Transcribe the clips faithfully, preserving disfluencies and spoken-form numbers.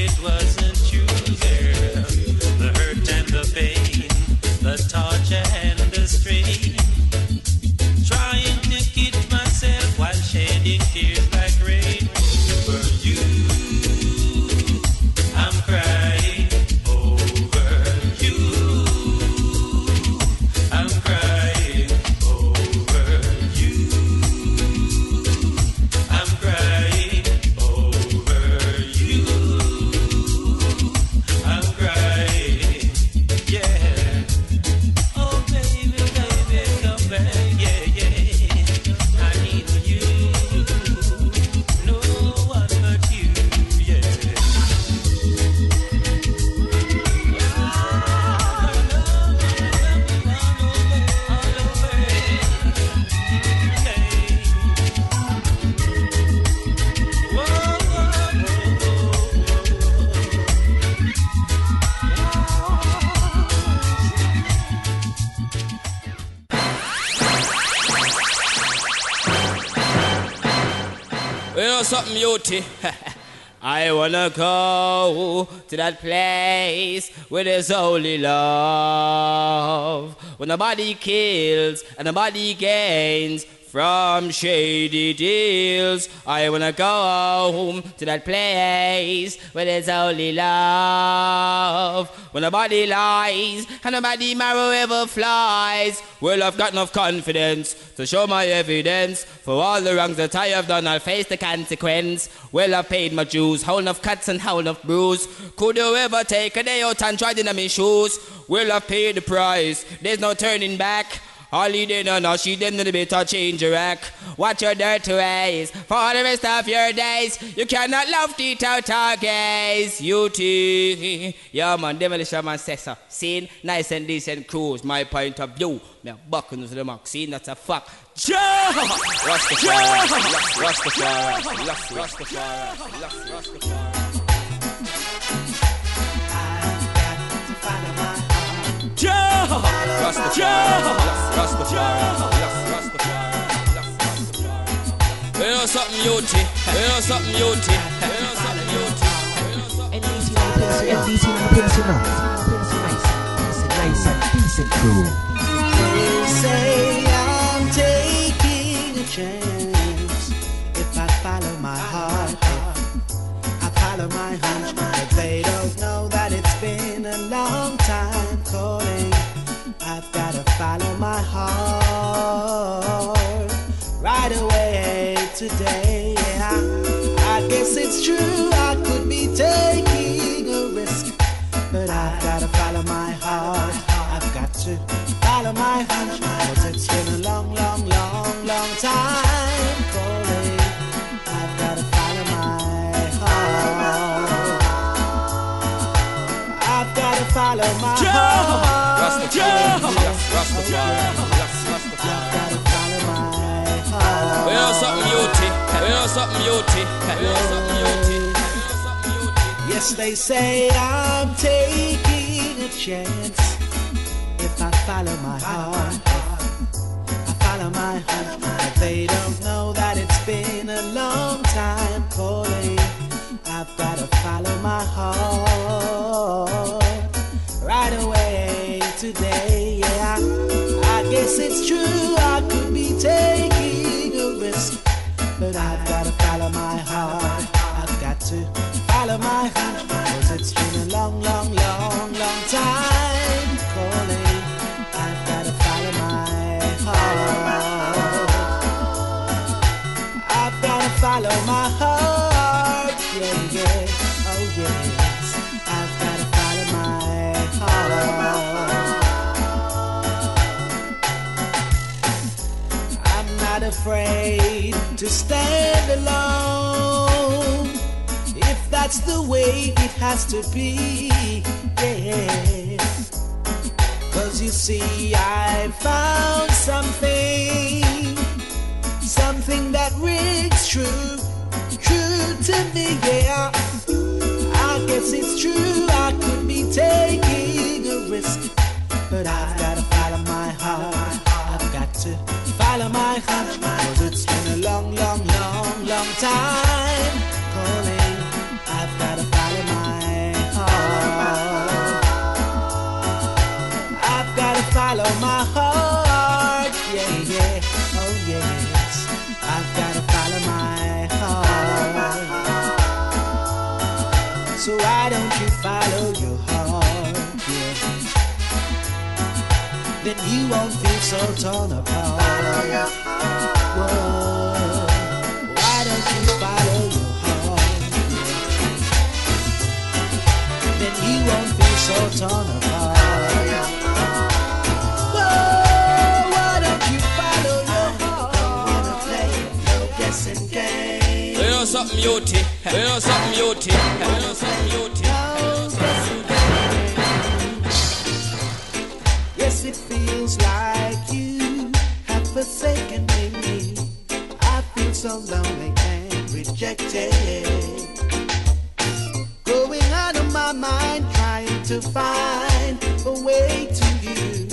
it wasn't you there. The hurt and the pain, the torture and the strain. Trying to kid myself while shedding tears like rain. For you, I'm crying over you. I'm crying over you. I'm crying over you. I'm crying, yeah. Oh baby, baby, come back. You know something, Yoti? I wanna go to that place where there's only love. When nobody kills and nobody gains from shady deals. I wanna go home to that place where there's only love. When nobody lies and nobody marrow ever flies. Well, I've got enough confidence to show my evidence. For all the wrongs that I have done, I'll face the consequence. Well, I've paid my dues, whole enough cuts and whole enough bruise. Could you ever take a day out and try to in my shoes? Well, I've paid the price, there's no turning back. All he did and all she did a bit of change your act. Watch your dirty ways for the rest of your days. You cannot love the total gaze. You too. Yeah man, demolition man says so. Seen, nice and decent crews. My point of view. Me bucking to the mark. Seen, that's a fuck. Jah! Rastafari. Rastafari. Rastafari. Rastafari. You know something, Yoti. You know something, Yoti. You know something, Yoti. And these young pins, and these young pins, you know, nice, nice and decent crew. They say I'm taking a chance if I follow my heart. I follow my hunch, but they don't know that it's been a long time calling. I've gotta follow my heart right away today. I guess it's true, I could be taking a risk, but I've gotta follow my heart. I've got to follow my hunch, 'cause it's been a long, long, long, long time calling. I've gotta follow my heart. I've gotta follow my heart. I've gotta follow my heart. We know something, Yoti. We know something, Yoti. We know something, Yoti. Yes, they say I'm taking a chance if I follow my heart. I follow my heart, but they don't know that it's been a long time calling. I've gotta follow my heart right away today, yeah. I guess it's true, I could be taking a risk, but I've gotta follow my heart. I've got to follow my hunch, 'cause it's been a long, long, long, long time calling. I've gotta follow my heart. I've gotta follow my heart, yeah, yeah, oh yes. I've gotta follow my heart. Afraid to stand alone if that's the way it has to be, yeah. 'Cause you see I found something something that rings true true to me, yeah. I guess it's true, I could be taking a risk, but I've gotta follow my heart. I've got to follow my hunch, 'cause it's been a long, long, long, long time calling. I've gotta follow my on my heart. Yeah, yeah, oh yes, I've got to follow my heart. So why don't you follow your heart? Yeah. Then you won't feel so torn apart. Follow your heart. Why don't you follow your heart? Yeah. Then you won't feel so torn apart. Something you take, there's something you take, there's something you take. Yes, it feels like you have forsaken me. I feel so lonely and rejected. Going out of my mind, trying to find a way to you,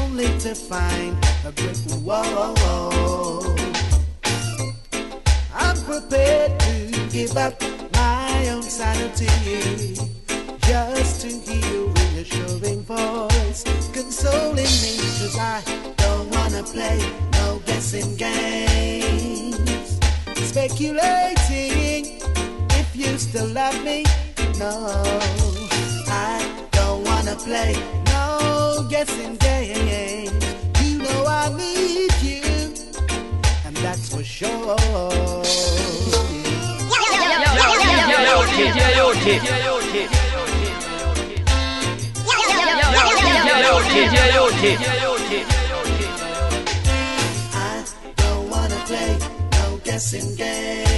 only to find a brick wall. Prepared to give up my own sanity just to hear reassuring voice consoling me, cause I don't wanna play no guessing games, speculating if you still love me. No, I don't wanna play no guessing games. You know I need you, and that's for sure. I don't wanna play no guessing games.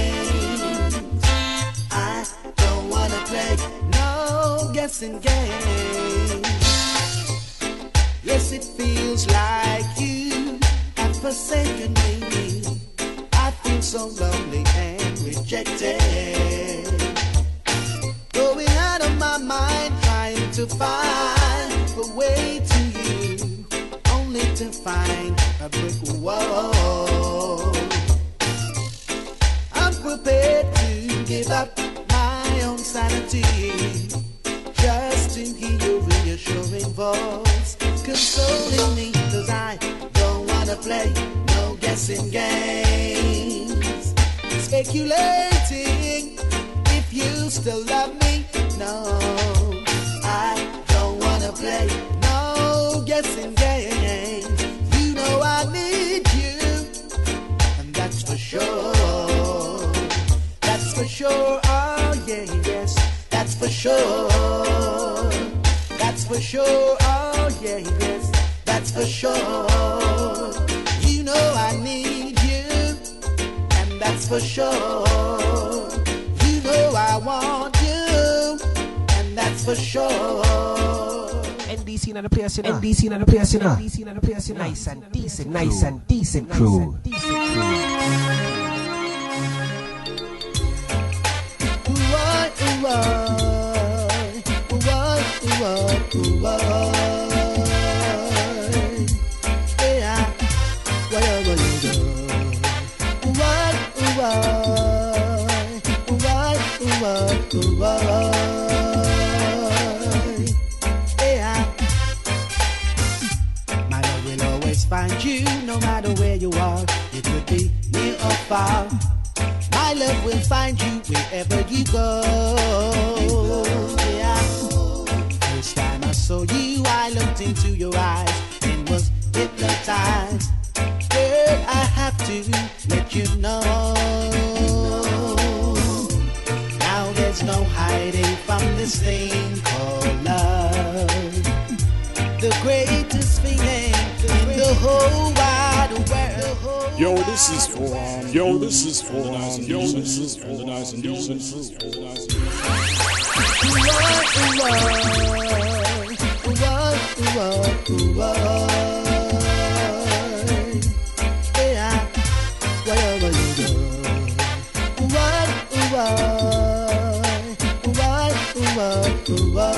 I don't wanna play no guessing games. Yes, it feels like you have forsaken me. I feel so lonely and rejected. Going out of my mind, trying to find a way to you, only to find a brick wall. I'm prepared to give up my own sanity just to hear your reassuring voice consoling me, cause I don't wanna play no guessing games, speculating if you still love me. No, I don't wanna play no guessing games. You know I need you, and that's for sure. That's for sure. Oh yeah, yes, that's for sure. That's for sure. Oh yeah, yes, that's for sure. You know I need you, and that's for sure. You know I want you, and that's for sure. N D C and the place in N D C and the place in N D C and the place in nice and decent, nice and decent crew. Find you no matter where you are. It could be near or far. My love will find you wherever you go. Yeah. First time I saw you, I looked into your eyes and was hypnotized. Girl, I have to let you know. Now there's no hiding from this thing called love. The greatest feeling. The whole wide world. Yo, this is for um, yo, this is for um, yo, this is for the nice and decent. What, what, what, what, what,